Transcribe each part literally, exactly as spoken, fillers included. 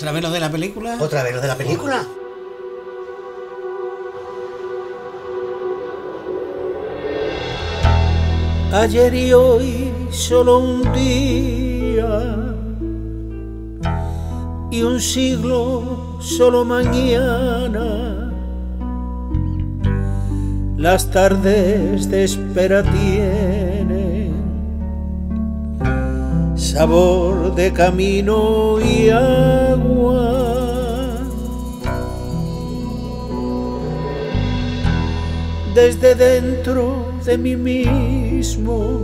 ¿Otra vez lo de la película? ¿Otra vez lo de la película? Ayer y hoy, solo un día, y un siglo, solo mañana. Las tardes de espera tienen sabor de camino y agua. Desde dentro de mí mismo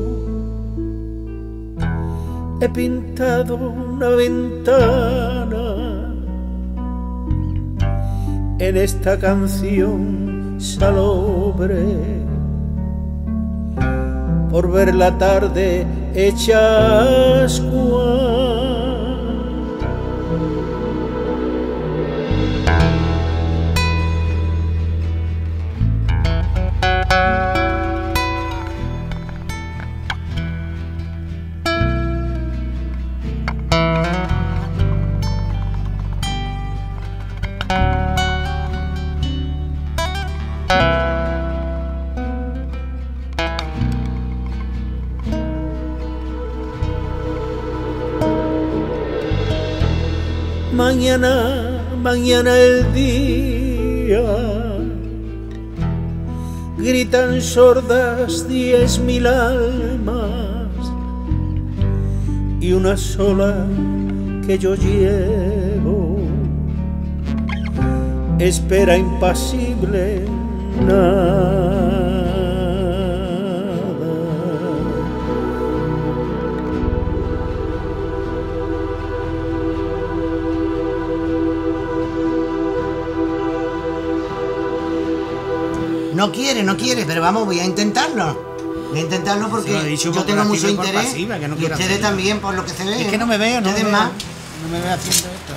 he pintado una ventana en esta canción salobre, por ver la tarde hecha ascua. Mañana, mañana el día, gritan sordas diez mil almas y una sola que yo llevo espera impasible nada. No quiere, no quiere, pero vamos, voy a intentarlo. Voy a intentarlo porque dicho, yo tengo mucho interés pasiva, que no y ustedes hacerlo. También por lo que se ve. Es que no me veo, no me veo, más. no me veo haciendo esto.